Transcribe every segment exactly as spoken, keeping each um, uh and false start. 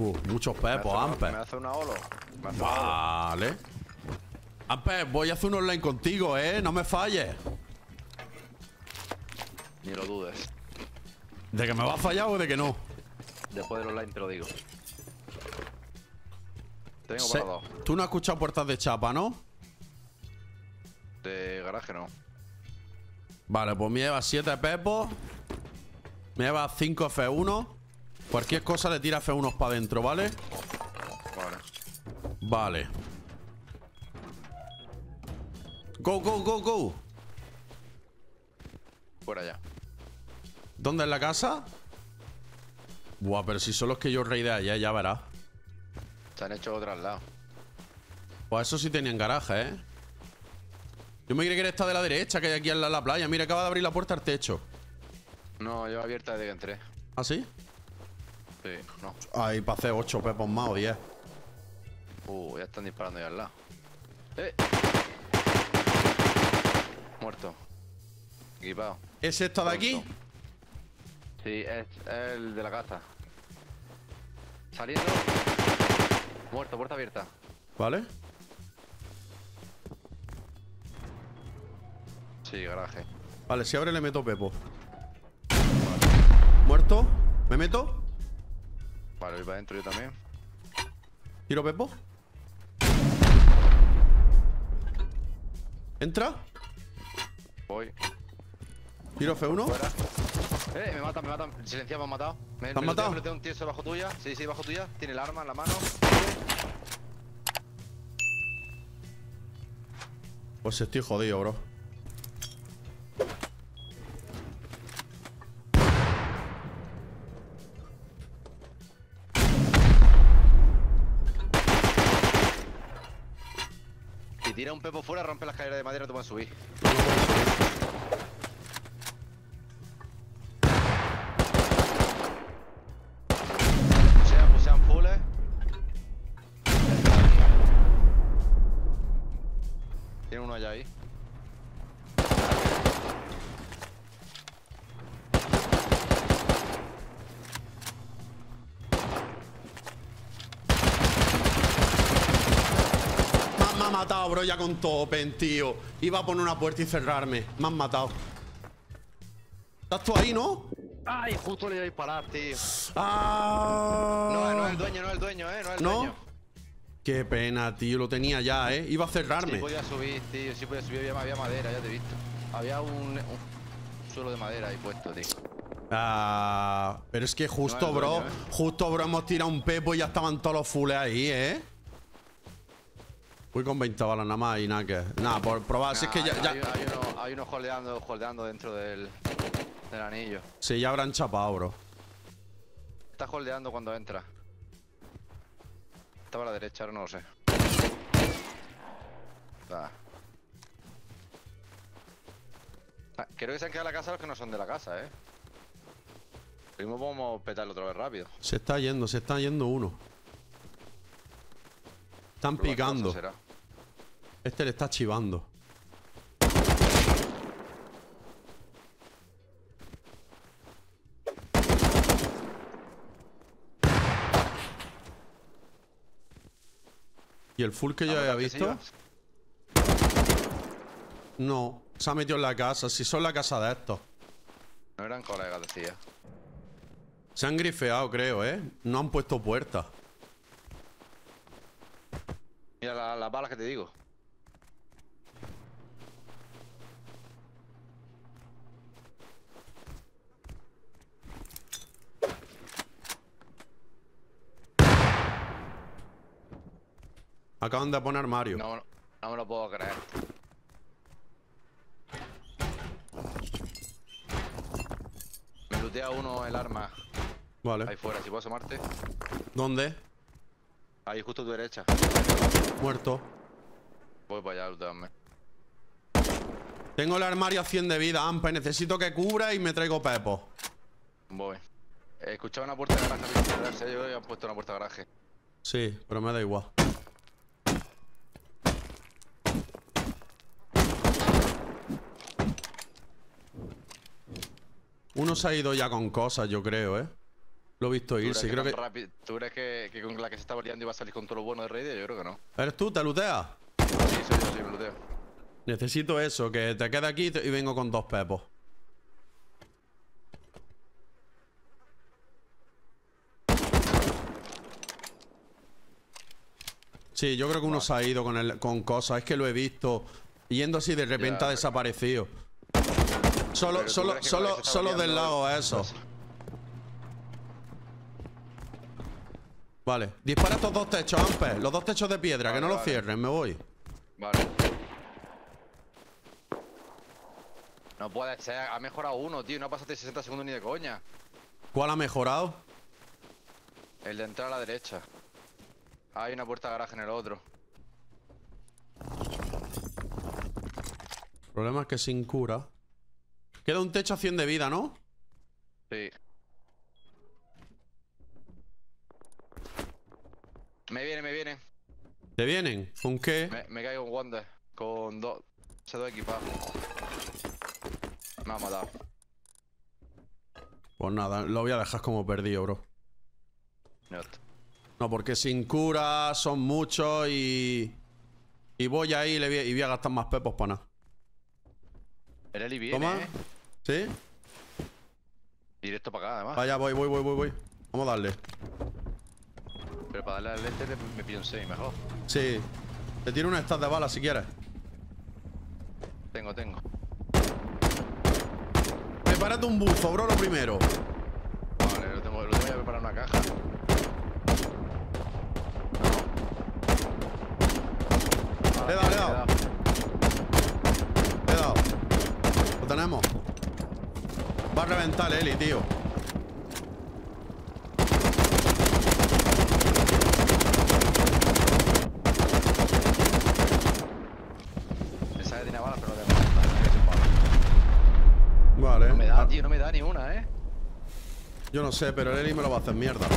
Uh, muchos pepos, Amper. ¿Me hace una olo? Me hace vale. Una olo. Amper, voy a hacer un online contigo, eh. No me falles. Ni lo dudes. ¿De que me va a fallar o de que no? Después del online te lo digo. Tengo para dos. ¿Tú no has escuchado puertas de chapa, no? De garaje no. Vale, pues me lleva siete pepos. Me lleva cinco F uno. Cualquier cosa le tira F uno para adentro, ¿vale? Vale. Vale. Go, go, go, go. Fuera ya. ¿Dónde es la casa? Buah, pero si son los que yo reí de allá, ya verás. Se han hecho otro al lado. Pues eso sí tenían garaje, ¿eh? Yo me creí que era esta de la derecha que hay aquí en la, la playa. Mira, acaba de abrir la puerta al techo. No, yo abierta desde que entré. ¿Ah, sí? Sí, no. Ahí pasé ocho pepos más o diez. Uh, ya están disparando ahí al lado. ¡Eh! Muerto. Equipado. ¿Es esta de aquí? Sí, es el de la casa. Saliendo. Muerto, puerta abierta. Vale. Sí, garaje. Vale, si abre le meto pepo. Vale. Muerto. ¿Me meto? Vale, voy para adentro yo también. ¿Tiro pepo? ¿Entra? Voy. ¿Tiro F uno? Fuera. Eh, me matan, me matan. Silenciado, me han matado. Me, ¿Te han me matado? Tengo un tío bajo tuya. Sí, sí, bajo tuya. Tiene el arma en la mano. Pues estoy jodido, bro. Si tira un pepo fuera, rompe la escalera de madera y te pueden subir. Tiene uno allá ahí. Me han matado, bro, ya con todo open, tío. Iba a poner una puerta y cerrarme. Me han matado. ¿Estás tú ahí, no? Ay, justo le iba a disparar, tío. Ah. No, no es el dueño, no es el dueño, eh. No es el ¿No? dueño. Qué pena, tío, lo tenía ya, ¿eh? Iba a cerrarme. Sí podía subir, tío, sí podía subir, había, había madera, ya te he visto. Había un, un suelo de madera ahí puesto, tío. Ah, pero es que justo, no bro, dueño, ¿eh? justo, bro, hemos tirado un pepo y ya estaban todos los fulls ahí, ¿eh? Voy con veinte balas nada más y nada que... Nada, por probar, nah, si es que ya... Hay, ya... hay, hay unos hay uno holdeando, holdeando dentro del, del anillo. Sí, ya habrán chapado, bro. Está holdeando cuando entra. Estaba a la derecha, ahora no lo sé. Ah. Ah, creo que se han quedado en la casa los que no son de la casa, eh. Primero podemos petarlo otra vez rápido. Se está yendo, se está yendo uno. Están Pero picando. Este le está chivando. ¿Y el full que yo había visto? No, se ha metido en la casa. Si son la casa de estos. No eran colegas, decía. Se han grifeado, creo, ¿eh? No han puesto puertas. Mira la, las balas que te digo. Acaban de poner Mario. No, no, no me lo puedo creer. Me lootea uno el arma. Vale. Ahí fuera, si ¿sí puedo asomarte? ¿Dónde? Ahí, justo a tu derecha. Muerto. Voy para allá, lootearme. Tengo el armario a cien de vida, Ampa. Necesito que cubra y me traigo pepo. Voy. He escuchado una puerta de garaje. Yo han puesto una puerta de garaje. Sí, pero me da igual. Uno se ha ido ya con cosas, yo creo, ¿eh? Lo he visto ir, sí, creo que... Rapi... ¿Tú crees que, que con la que se está variando iba a salir con todo lo bueno de Raider? Yo creo que no. ¿Eres tú? ¿Te looteas? Sí, sí, sí, me looteo. Necesito eso, que te quede aquí y vengo con dos pepos. Sí, yo creo que uno ah. se ha ido con, el, con cosas. Es que lo he visto yendo así, de repente ya, ha desaparecido. Solo, solo, solo, solo del lado a eso. Vale, dispara estos dos techos, Amper. Los dos techos de piedra, vale, que no vale. los cierren, me voy. Vale. No puede ser, ha mejorado uno, tío. No pasaste sesenta segundos ni de coña. ¿Cuál ha mejorado? El de entrar a la derecha. Hay una puerta de garaje en el otro. El problema es que sin cura. Queda un techo a cien de vida, ¿no? Sí. Me vienen, me vienen. ¿Te vienen? ¿Con qué? Me, me caigo con Wander. Con dos. Se dos equipados. Me ha matado. Pues nada, lo voy a dejar como perdido, bro. No. No, porque sin cura son muchos y... Y voy ahí y, le voy, y voy a gastar más pepos para nada. El Eli viene. Toma. ¿Sí? Directo para acá, además. Vaya, voy, voy, voy, voy, voy. Vamos a darle. Pero para darle al este me pillo un seis, mejor. Sí. Te tiro una stat de bala si quieres. Tengo, tengo. Prepárate un buzo, bro, lo primero. Vale, lo tengo, lo tengo que preparar una caja. Le he dado, le he dado. Le he dado. Lo tenemos. Va a reventar Eli, tío. Pensaba que tenía balas, pero no tenía balas. Vale. No me da, tío, no me da ni una, eh. Yo no sé, pero el Eli me lo va a hacer mierda.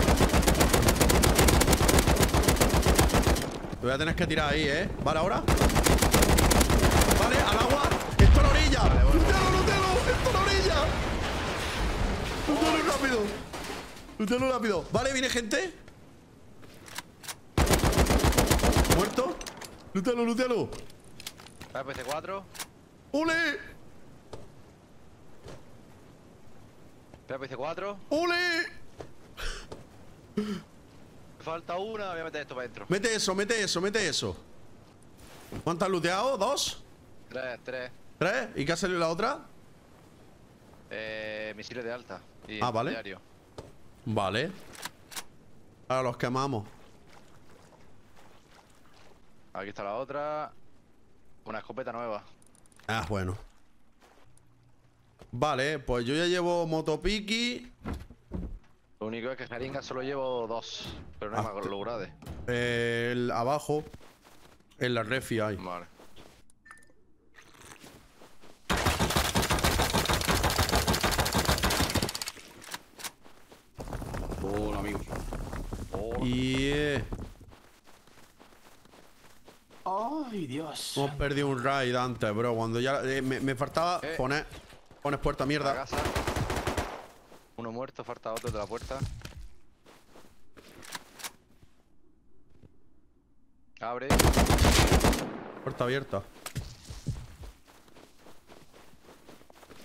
Te voy a tener que tirar ahí, ¿eh? ¿Vale ahora? Vale, al agua. ¡Esto a la orilla! Vale, bueno. ¡Lútealo, lútealo! ¡Esto a la orilla! ¡Lútealo rápido! ¡Lútealo rápido! Vale, viene gente. ¿Muerto? ¡Lútealo, lútealo! Vale, pues P C cuatro. ¡Ule! Vale, P C cuatro. ¡Ule! Falta una, voy a meter esto para adentro. Mete eso, mete eso, mete eso. ¿Cuántas has looteado? ¿Dos? Tres, tres. ¿Tres? ¿Y qué ha salido la otra? Eh, misiles de alta. Y ah, vale. Diario. Vale. Ahora los quemamos. Aquí está la otra. Una escopeta nueva. Ah, bueno. Vale, pues yo ya llevo motopiqui. Lo único es que jeringa solo llevo dos, pero no hay más logrades. Eh, el abajo, en la refi hay. Vale. Hola, amigo. Hola. Yeah. Ay, Dios. Hemos perdido un raid antes, bro. Cuando ya eh, me, me faltaba eh. poner, pones puerta mierda. Uno muerto, falta otro de la puerta. Abre. Puerta abierta.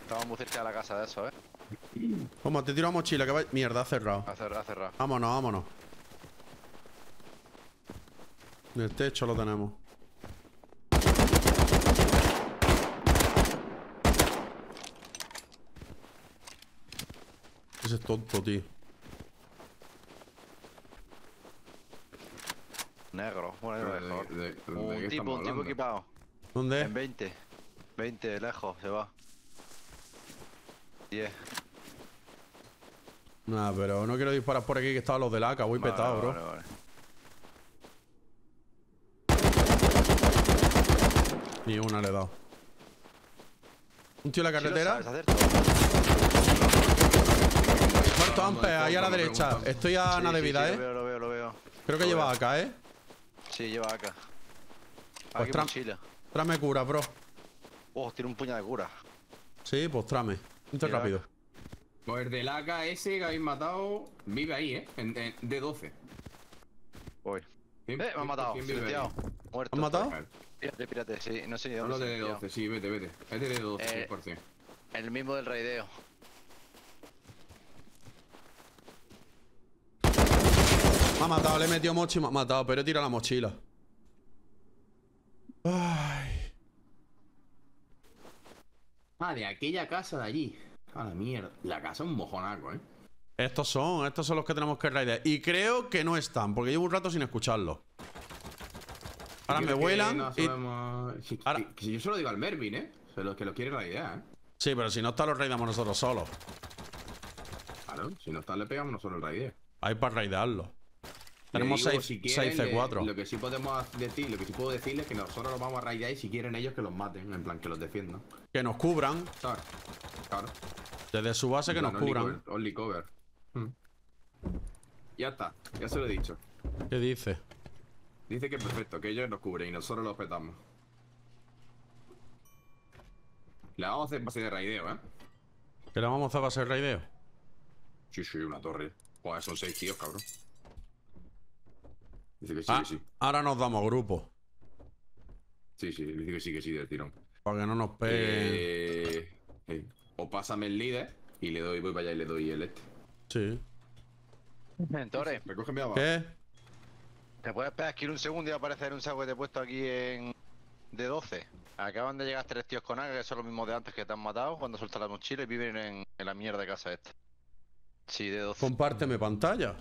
Estamos muy cerca de la casa de eso, eh. Toma, te tiro a mochila que va... Mierda, ha cerrado. Ha cerrado, ha cerrado. Vámonos, vámonos. En el techo lo tenemos. Ese es tonto, tío. Negro. Bueno, de, mejor. De, de, de, un tipo, un tipo equipado. ¿Dónde? En veinte. veinte, lejos, se va. diez. Nah, pero no quiero disparar por aquí que estaban los de la A K. Voy vale, petado, vale, bro. Vale, vale. Ni una le he dado. Un tío en la carretera. Muerto, Amper, ahí a la derecha. Estoy a sí, nada de vida, sí, sí, eh. Lo veo, lo veo, lo veo. Creo que lo lleva veo. A K, eh. Sí, lleva A K. Pues trame, trame cura, bro. Oh, tiene un puñado de cura. Sí, pues trame. Entra rápido. Pues el del A K S que habéis matado vive ahí, ¿eh? En, en, de doce. Voy. Eh, me han matado. Muerto. ¿Me han matado? Pírate, pírate, sí. No sé ni dónde. No, de doce, sí, vete, vete. Es de doce, eh, cien por cien. El mismo del raideo. Me ha matado, le he metido mochi y me ha matado, pero he tirado la mochila. Ay. Ah, de aquella casa de allí. A la mierda. La casa es un mojonaco, ¿eh? Estos son, estos son los que tenemos que raidear. Y creo que no están, porque llevo un rato sin escucharlos. Ahora me vuelan. No sabemos... y... si, ahora... si yo solo digo al Mervin, ¿eh? O sea, los que los quieren raidear, ¿eh? Sí, pero si no está, los raidamos nosotros solos. Claro, si no está, le pegamos nosotros el raideo. Hay para raidearlo. Tenemos seis si C cuatro. Lo que sí podemos decir, lo que sí puedo decirles es que nosotros los vamos a raidear y si quieren ellos que los maten, en plan que los defiendan. Que nos cubran. Claro. Claro. Desde su base que no, nos only cubran. Cover, only cover. Hmm. Ya está, ya se lo he dicho. ¿Qué dice? Dice que perfecto, que ellos nos cubren y nosotros los petamos. La vamos a hacer base de raideo, ¿eh? ¿Que la vamos a hacer base de raideo? Sí, sí, una torre. Joder, son seis tíos, cabrón. Dice que sí, ah, que sí. Ahora nos damos grupo. Sí, sí, dice que sí, que sí, del tirón. Para que no nos pegue. Eh, eh. O pásame el líder y le doy, voy para allá y le doy el este. Sí. Torres, recógeme abajo. ¿Qué? Te puedes esperar aquí un segundo y va a aparecer un saco que te he puesto aquí en. De doce. Acaban de llegar tres tíos con A K, que son los mismos de antes que te han matado cuando sueltas la mochila y viven en, en la mierda de casa esta. Sí, de doce. Compárteme pantalla.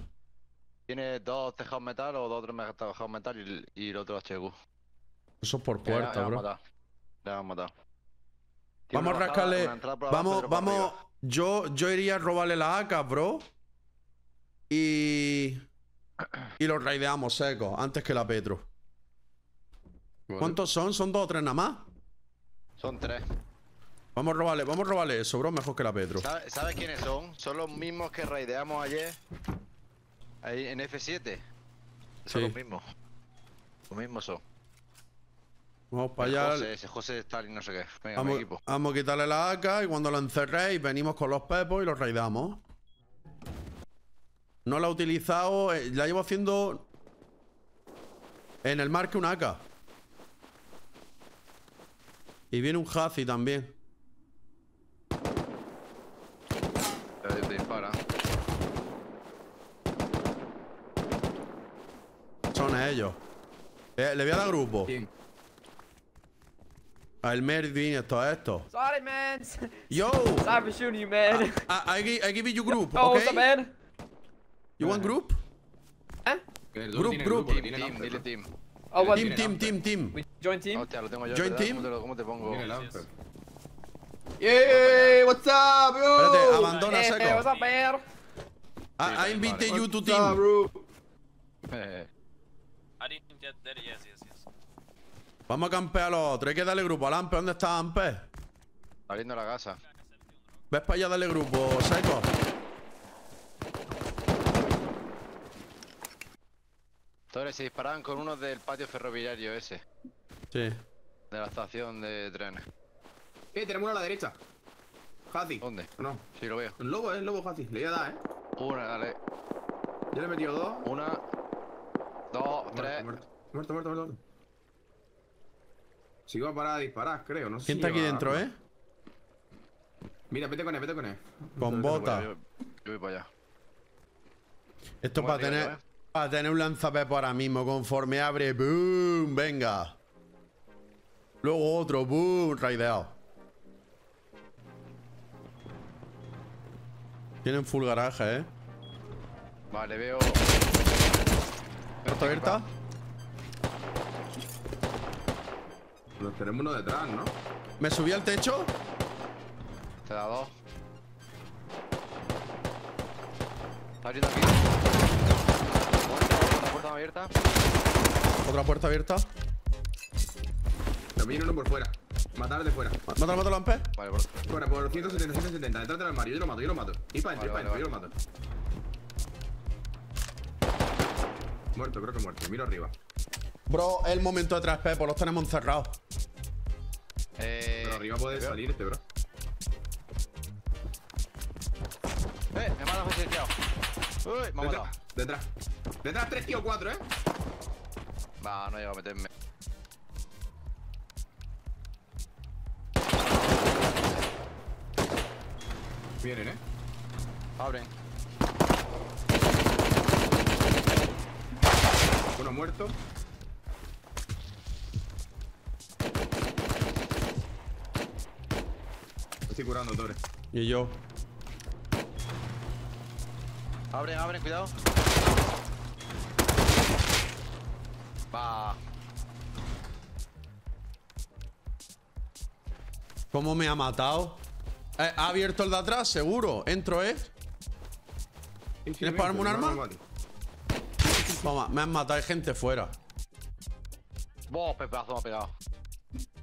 Tiene dos tejados metal o dos tres tejados metal y, y el otro H Q. Eso es por puerta, le, le bro. Matado. Le han matado. Vamos a rascarle. Vamos, vamos. Yo, yo iría a robarle la A K, bro. Y. Y los raideamos secos antes que la Petro. Vale. ¿Cuántos son? ¿Son dos o tres nada más? Son tres. Vamos a robarle, vamos a robarle eso, bro. Mejor que la Petro. ¿Sabes sabe quiénes son? Son los mismos que raideamos ayer. Ahí en F siete. Son sí. los mismos. Los mismos son. Vamos para allá. José, ese José Stalin, no sé qué. Venga, vamos, mi equipo. Vamos a quitarle la A K y cuando lo encerréis venimos con los pepos y los raidamos. No la he utilizado. Eh, la llevo haciendo. En el marque una A K. Y viene un Hazi también. Te dispara. Son ellos. Eh, le voy a dar grupo. ¿Quién? El Mervin, esto es esto. Sorry, man. Yo. Sorry for shooting you, man. I, I, I give you group, yo, okay? What's up, man? You want group? ¿Eh? Group, group. Team, team, team, team. Oh, what? Team, team, team, team. Join team. Hostia, lo tengo yo. Join team. ¿Cómo te pongo? Yeah, what's up, bro? Espérate, abandona seco. Hey, what's up, man? I, I invited you to team. Bro. I didn't get there. Yes, yes, yes. Vamos a campear a los otros, hay que darle grupo al Ampe. ¿Dónde está Ampe? Abriendo la casa. ¿Ves para allá darle grupo, Seco? Torres, se disparaban con unos del patio ferroviario ese. Sí. De la estación de trenes. Eh, tenemos uno a la derecha. Hazi. ¿Dónde? No. Sí, lo veo. El lobo, es el lobo Hazi. Le voy a dar, eh. Una, dale. Yo le he metido dos. Una. Dos, muerto, tres. Muerto, muerto, muerto, muerto. Si iba a parar a disparar, creo, no sé. ¿Quién está si aquí dentro, a... eh? Mira, vete con él, vete con él. Con bota. Yo, yo voy para allá. Esto para tener, ¿eh? Para tener un lanzapepo ahora mismo. Conforme abre, boom, venga. Luego otro, boom, raideado. Tienen full garaje, eh. Vale, veo. ¿Está abierta? Nos tenemos uno detrás, ¿no? ¿Me subí al techo? Te da dos. Está abriendo aquí. Otra puerta abierta. Otra puerta abierta. Lo viene uno por fuera. Matar de fuera. Mátalo, mátalo, Ampe. Vale, por fuera, por ciento setenta, ciento setenta. Detrás del armario. Yo lo mato, yo lo mato. Y para dentro, vale, vale, yo lo mato. Muerto, creo que muerto. Miro arriba. Bro, es el momento de atrás, Pepo, los tenemos encerrados. Eh, Pero arriba puede salir este, bro. fue silenciado. Uy, me ha matado. Detrás. Detrás tres, tío, cuatro, eh. Va, no llego a meterme. Vienen, eh. Abren. Uno muerto. Estoy curando, Torre. Y yo. Abren, abren, cuidado. Va. ¿Cómo me ha matado? Eh, ha abierto el de atrás, seguro. Entro, eh. ¿Quieres pagarme un arma? Vale. Toma, me han matado, hay gente fuera. Vos, pepazo, me ha pegado.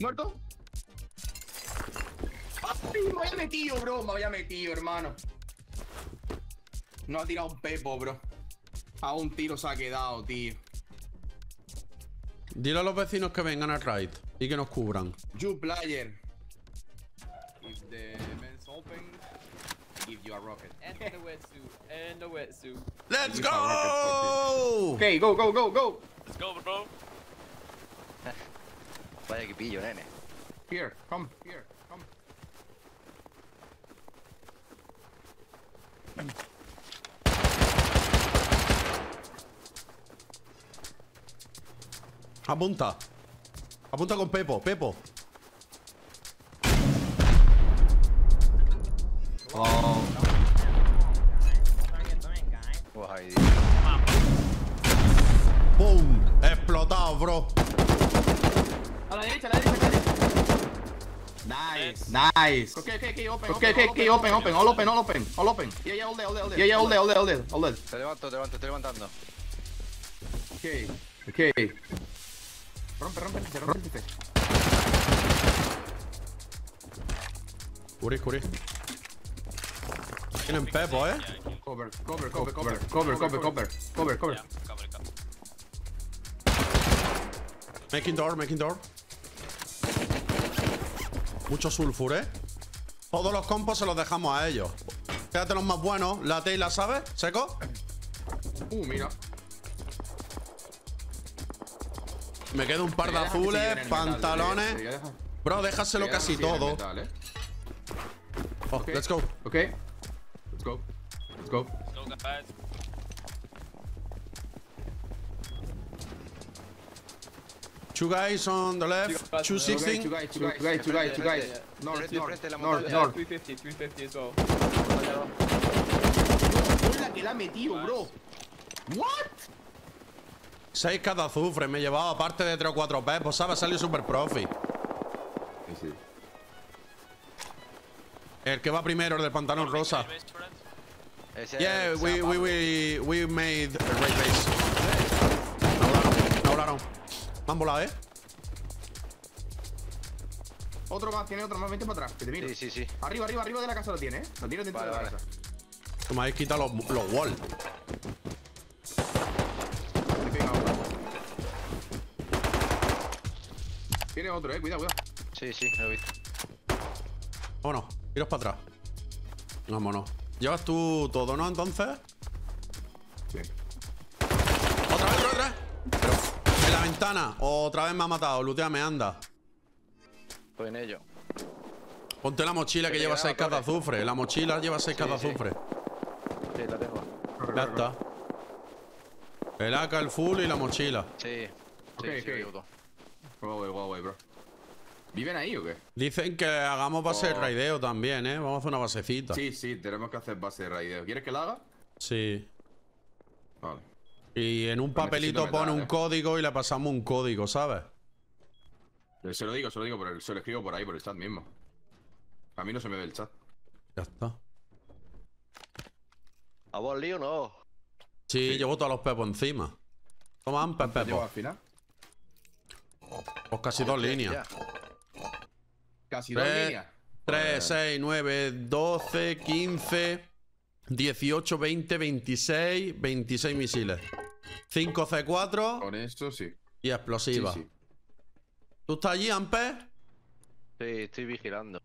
¿Muerto? Ay, me había metido, bro. Me había metido, hermano. No ha tirado un pepo, bro. A un tiro se ha quedado, tío. Dile a los vecinos que vengan al raid y que nos cubran. You player. If the men's open, give you a rocket. And the wetsuit. And the wetsuit. Let's go. Ok, go, go, go, go. Let's go, bro. Vaya que pillo, nene. Here, come, here, come. Apunta. Apunta con Pepo, Pepo. Oh. ¡Boom! Explotado, bro. A la derecha, a la derecha, a la derecha. Nice, nice. Okay, okay, okay, open, okay, okay, okay, open, open, all open, all open, all open. Yeah, yeah, all dead, all dead, all dead. Yeah, yeah, all dead, all dead, all dead, all dead. Te levanto, te levanto, estoy levantando. Okay, okay. Rompe, rompe, rompe, rompe. Cure, cure. Tienen Pepo, eh. Cover, cover, cover, cover, cover, cover, cover, cover, cover. Making door, making door. Mucho sulfur, eh. Todos los compos se los dejamos a ellos. Quédate los más buenos, la T y la sabes, seco. Uh, mira. Me queda un par de azules, pantalones. Bro, déjaselo casi todo. Oh, let's go. Ok. Let's go, let's go. Let's go, guys. Two guys on the left, two sixteen. Two guys, two guys, two guys, two guys. North, north, north, north. three fifty, three fifty as well. Hola, que la ha metido, bro. What? seis cada azufre, me he llevado aparte de tres o cuatro pepos, ¿sabes? Salió super profi. El que va primero, el del pantalón rosa. Yeah, we, we, we, we made a raid base. No volaron, no volaron. Me han volado, eh. Otro más, tiene otro más, vente para atrás, que te miro. Sí, sí, sí. Arriba, arriba, arriba de la casa lo tiene, eh. Lo tiene dentro, vale, de la vale. casa. Me habéis quitado los, los walls. Tiene otro, eh, cuidado, cuidado. Sí, sí, lo he visto. Vámonos, iros para atrás. Vámonos. Llevas tú todo, ¿no? Entonces. Sí. Otra vez, otra vez. Pero en la ventana. Otra vez me ha matado. Looteame, anda. Estoy en ello. Ponte la mochila que lleva seis cada azufre. La mochila lleva seis cada azufre. Sí, la tengo. Ya está. El A K, el full y la mochila. Sí. Ok, ok. Guau, guau, bro. ¿Viven ahí o qué? Dicen que hagamos base oh. de raideo también, ¿eh? Vamos a hacer una basecita. Sí, sí, tenemos que hacer base de raideo. ¿Quieres que la haga? Sí. Vale. Y en un pues papelito pone metal, un eh. código y le pasamos un código, ¿sabes? Se lo digo, se lo digo, pero se lo escribo por ahí, por el chat mismo. A mí no se me ve el chat. Ya está. ¿A vos lío no? Sí, sí, llevo todos los pepos encima. Toman pepos. ¿Llevo al final? Pues casi dos líneas. Casi dos líneas. tres, seis, nueve, doce, quince, dieciocho, veinte, veintiséis. veintiséis misiles. cinco C cuatro. Con esto sí. Y explosivas. Sí, sí. ¿Tú estás allí, Ampe? Sí, estoy vigilando.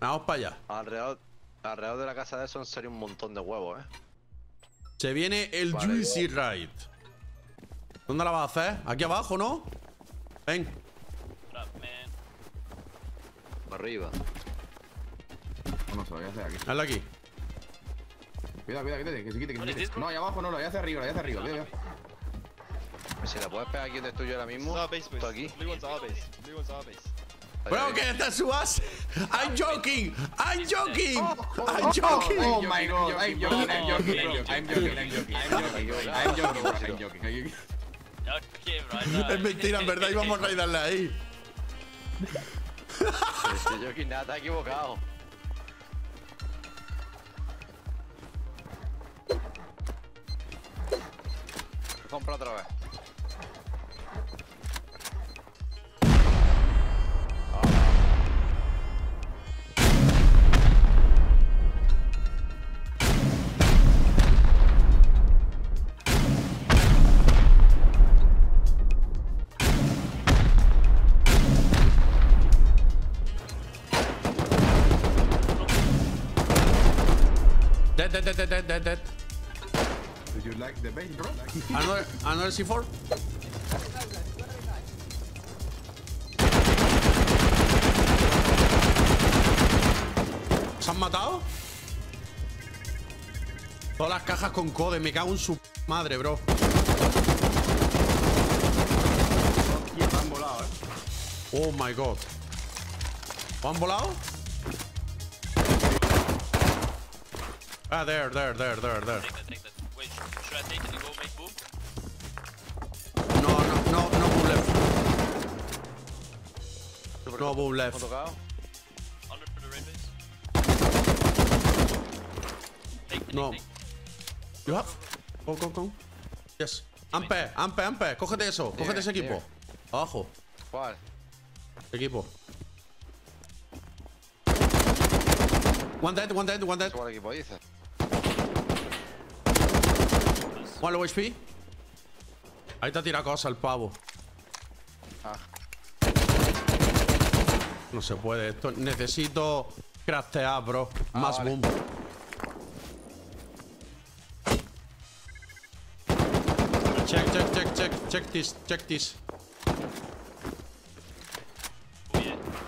Vamos para allá. Alrededor, alrededor de la casa de eso han salido un montón de huevos, eh. Se viene el vale, Juicy yo. Ride. ¿Dónde la vas a hacer? Aquí abajo, ¿no? Ven. Arriba. No sé, lo voy a hacer aquí. Hazla aquí. Cuidado, cuidado, cuidado, que se quite, que se quite. No, ahí abajo no, lo voy a hacer arriba, lo voy a hacer arriba. Cuidado, cuidado. Si la puedes pegar aquí donde estoy yo ahora mismo. Está aquí. Bro, que esta es su base. I'm joking. I'm joking. I'm joking. Oh my god. I'm joking. I'm joking. I'm joking. I'm joking. I'm joking. I'm joking. Es mentira, en verdad. Íbamos a raidarle ahí. Este joking nada, está equivocado. Compra otra vez. Dead, dead, dead, dead, dead, dead. Did you like the bait, bro? Another, another C four? ¿Se han matado? Todas las cajas con code, me cago en su madre, bro. Han volado, eh. Oh my god. ¿O han volado? Ah, there, there, there, there, there. Wait, should I take it and go make boom? No, no, no, no boom left. No boom left. Under the rain base. No. You have? Go, go, go. Yes. Ampe, Ampe, Ampe. Cógete eso, cógete ese equipo. Abajo. ¿Cuál? Equipo. One dead, one dead, one dead. ¿Cuál equipo dices? One low H P. Ahí te ha tirado cosas el pavo. Ah. No se puede esto. Necesito craftear, bro. Ah, Más vale. boom. Check, check, check, check, check this, check this.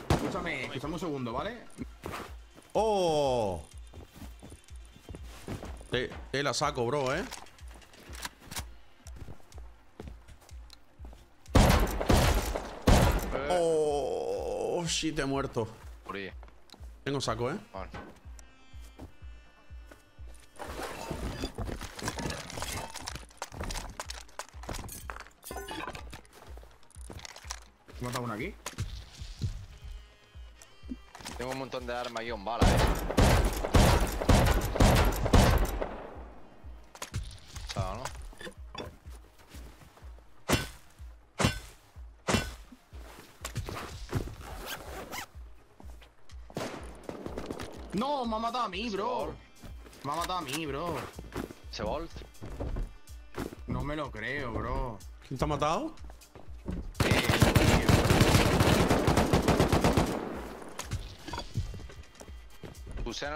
Escúchame, escúchame un segundo, ¿vale? Oh. Te, te la saco, bro, eh. Oh, shit, he muerto. Tengo saco, eh. Vale. ¿Te mata uno aquí? Tengo un montón de armas y un bala, eh. Chao, ¿no? No, me ha matado a mí, bro. Me ha matado a mí, bro. ¿Se volt? No me lo creo, bro. ¿Quién te ha matado? Sí, tío.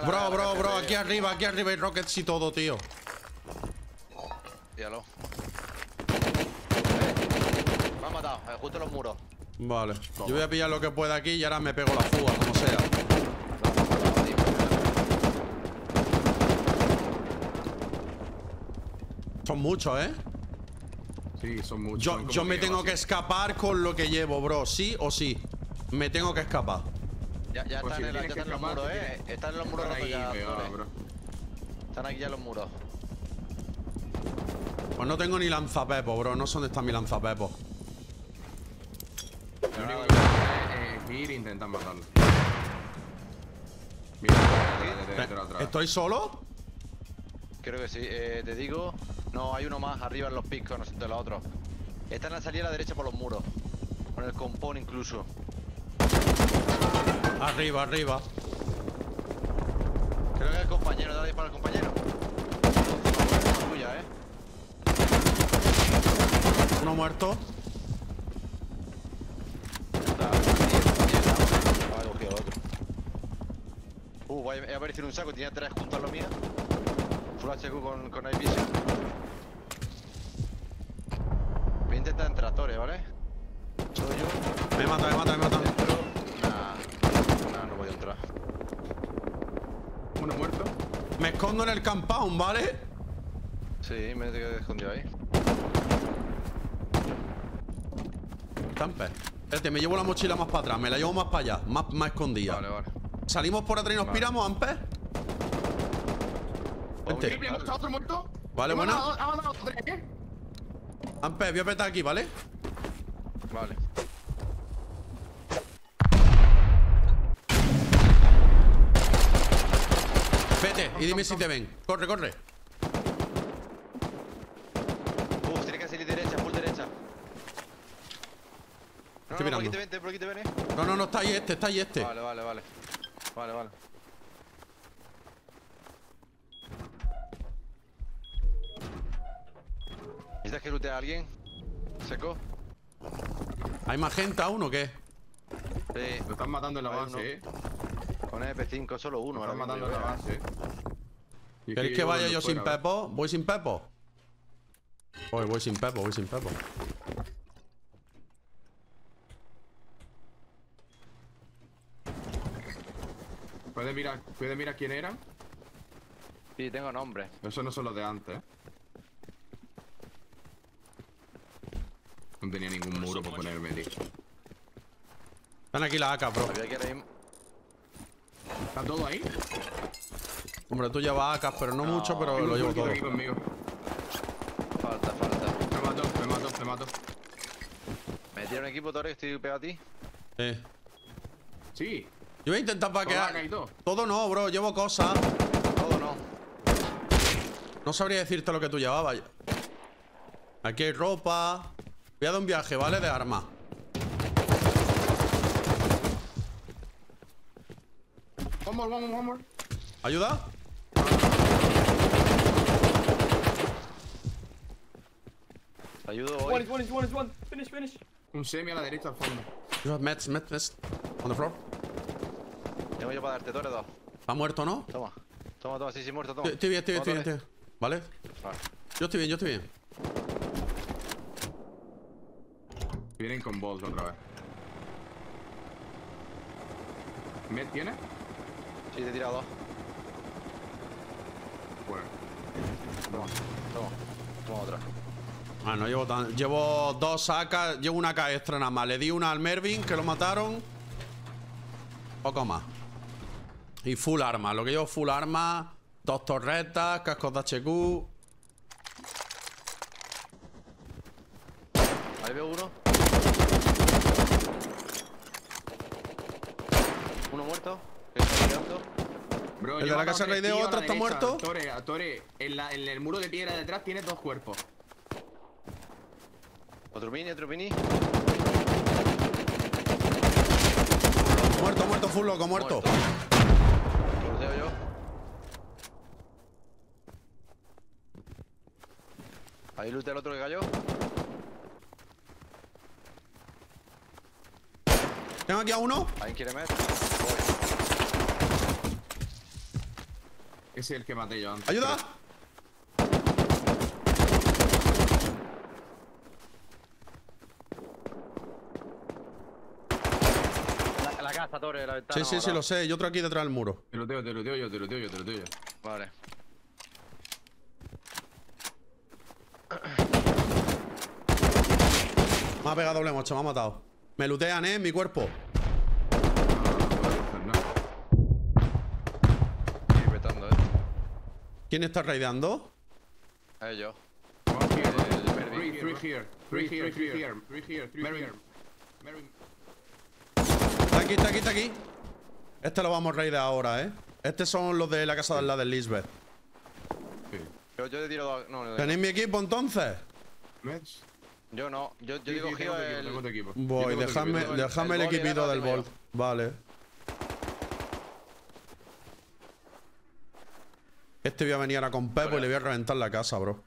Bro, bro, bro, aquí arriba, aquí arriba hay rockets y todo, tío. Dígalo. Eh, me ha matado, eh, justo en los muros. Vale, yo voy a pillar lo que pueda aquí y ahora me pego la fuga, como sea. Son muchos, ¿eh? Sí, son muchos. Yo, yo me tengo que escapar con lo que llevo, bro. Sí o sí. Me tengo que escapar. Ya, ya están en los muros, ¿eh? Están en los muros ahí, bro. Están aquí ya los muros. Pues no tengo ni lanzapepo, bro. No sé dónde está mi lanzapepo. Lo único que tengo que ir e intentar matarlo. ¿Estoy solo? Creo que sí. Eh, te digo... No, hay uno más arriba en los picos, no sé de los otros. Está en la salida a la derecha por los muros. Con el compón incluso. Arriba, arriba. Creo que el compañero, dale para el compañero. Es tuya, eh. Uno muerto. Uh, voy a aparecer un saco, tenía tres juntos a lo mío. Full H Q con, con Night Vision. Voy a intentar entrar a Tore, ¿vale? Soy yo. Me mata, me mata, me mata. Entro. Nah, nah, no voy a entrar. Uno muerto. Me escondo en el compound, ¿vale? Sí, me he quedado escondido ahí. Tamper. Espérate, me llevo la mochila más para atrás, me la llevo más para allá, más, más escondida. Vale, vale. Salimos por atrás y nos vale. piramos, Amper. Vente. Vale, bueno. Amper, voy a apretar aquí, ¿vale? Vale. Vete y dime si te ven. Corre, corre. Uf, tiene que salir derecha, full derecha. No, no, no, por aquí te ven, por aquí te ven, eh. No, no, no, está ahí este, está ahí este. Vale, vale, vale. Vale, vale. ¿Necesitas que lute a alguien? ¿Seco? ¿Hay más gente aún o qué? Sí. Lo están matando en la base, eh. Con F cinco, solo uno. Me están matando en la base. ¿Queréis que vaya yo sin Pepo? ¿Voy sin Pepo? Voy, voy sin Pepo, voy sin Pepo. ¿Puedes mirar, ¿puedes mirar quién eran? Sí, tengo nombre. Esos no son los de antes. No tenía ningún muro para ponerme, tío. Están aquí las A K, bro. ¿Están todos ahí? Hombre, tú llevas A K, pero no, no mucho, pero lo llevo todo. Falta, falta. Me mato, me mato, me mato. ¿Me tiene un equipo, Torres? ¿Estoy pegado a ti? Sí. Sí. Yo voy a intentar vaquear. Todo no, bro, llevo cosas. Todo no. No sabría decirte lo que tú llevabas. Aquí hay ropa. Voy a dar un viaje, ¿vale? De arma. Vamos, vamos, vamos. ¿Ayuda? Ayudo hoy. One is one, is one, is one. Finish, finish. Un semi a la derecha al fondo. You have meds, meds, meds. On the floor. Tengo yo para darte, Tore, dos. ¿Ha muerto, no? Toma, toma, toma, sí, sí, muerto, toma. Estoy bien, estoy bien, estoy bien. ¿Vale? Vale. Yo estoy bien, yo estoy bien. Vienen con Bolt otra vez. ¿Med tiene? Sí, te he tirado dos. Bueno. Toma, toma, toma otra. Ah, no llevo tan. Llevo dos A K, llevo una A K extra nada más. Le di una al Mervin, que lo mataron. Poco más. Y full arma. Lo que llevo full arma. Dos torretas, cascos de H Q. Ahí veo uno. Uno muerto. Bro, el de la casa rey de otro está muerto. Tore, Tore, en, la, en el muro de piedra de detrás tiene dos cuerpos. Otro mini, otro mini. Muerto, muerto, full loco, muerto. Muerto. Yo. Ahí luta el otro que cayó. Tengo aquí a uno. Ahí quiere meter. Ese es el que maté yo antes. ¡Ayuda! Casa, Tore, la ventana. Sí, sí, ahora. Sí, lo sé. Yo otro aquí detrás del muro. Te lo teo, te lo teo yo, te lo teo yo, te lo teo yo. Vale. Me ha pegado doble mocha, me ha matado. Me lootean, eh, en mi cuerpo. Estoy petando, eh. ¿Quién está raideando? Eh, yo. Three here, three here, three here, three here, three here. Está aquí, está aquí, está aquí. Este lo vamos a raidar ahora, eh. Estos son los de la casa de al lado de Lisbeth. Sí. Yo, yo te tiro dos. No, no, ¿tenéis mi equipo entonces? ¿Mets? Yo no. Yo, yo sí, digo que el... el... equipo. Voy, dejadme el, el, el equipito del Bolt. Vale. Este voy a venir ahora con Pepo vale. y le voy a reventar la casa, bro.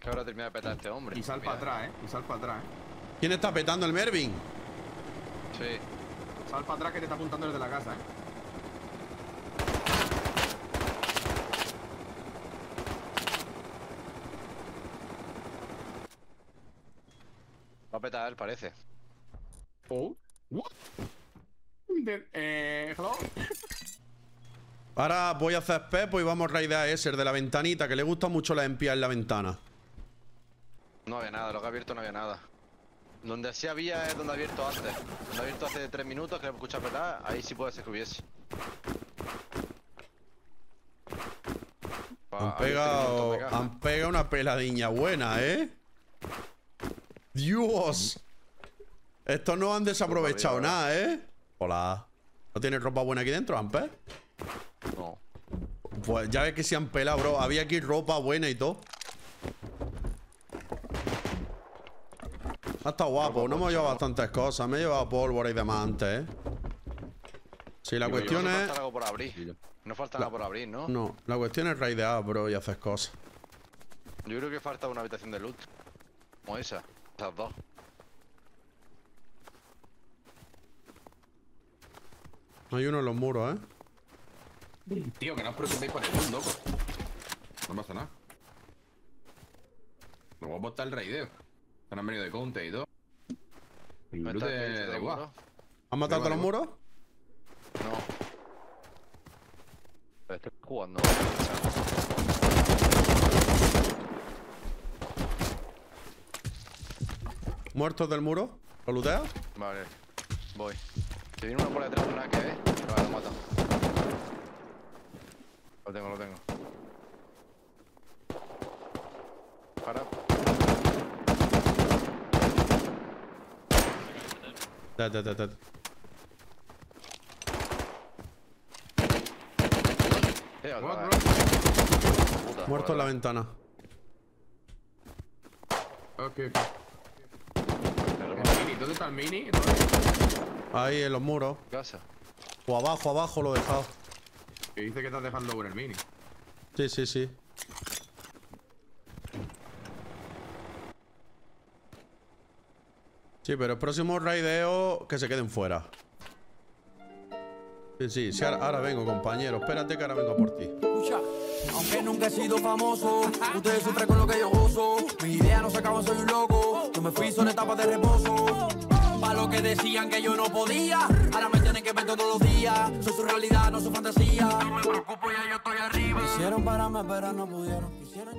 Que ahora termina de petar a este hombre. Y sal para atrás, eh. Y sal para atrás, eh. ¿Quién está petando? ¿El Mervin? Sí. Sal para atrás que te está apuntando desde la casa, eh. Va a petar él, parece. Oh. What? Eh, hello. Ahora voy a hacer Pepo y vamos a raidear a Eser de la ventanita, que le gusta mucho la empía en la ventana. No había nada, lo que ha abierto no había nada. Donde sí había es donde ha abierto antes. Donde ha abierto hace tres minutos, que le escucha petar, ahí sí puede ser que hubiese. Han pegado, han pegado una peladiña buena, ¿eh? ¡Dios! Estos no han desaprovechado nada, ¿eh? Hola. ¿No tienes ropa buena aquí dentro, Amper? No. Pues ya ves que se han pelado, bro. Había aquí ropa buena y todo. Ha estado guapo. No me he llevado bastantes cosas. Me he llevado pólvora y demás antes, ¿eh? Sí, la cuestión es... No falta nada por abrir, ¿no? No, la cuestión es raidear, bro, y haces cosas. Yo creo que falta una habitación de loot. Como esa. Esas dos. Hay uno en los muros, ¿eh? Tío, que no os preocupéis por el mundo, loco. No pasa nada. Lo voy a botar el raideo. Han venido de counter y todo. El loot de, de guau. ¿Han matado a los muros? No. Estoy jugando. ¿Muertos del muro? ¿Lo looteas? Vale, voy. Si viene una por detrás de una que, eh. Vale, lo mato. Lo tengo, lo tengo. Para. Dead, dead, dead, dead. Otra, puta, muerto en la ventana. Ok. ¿Dónde está el mini? Ahí, en los muros. Casa. O abajo, abajo lo he dejado. Y dice que estás dejando por el mini. Sí, sí, sí. Sí, pero el próximo raideo que se queden fuera. Sí, sí, sí, ahora, ahora vengo, compañero. Espérate que ahora vengo por ti. Escucha, aunque nunca he sido famoso, ustedes sufren con lo que yo gozo. Mis ideas no se acaban, soy un loco. Yo me fui solo en etapas de reposo. Para lo que decían que yo no podía, ahora me tienen que ver todos los días. Soy su realidad, no su fantasía. No me preocupo, ya yo estoy arriba. Quisieron pararme, pero no pudieron. Quisieron...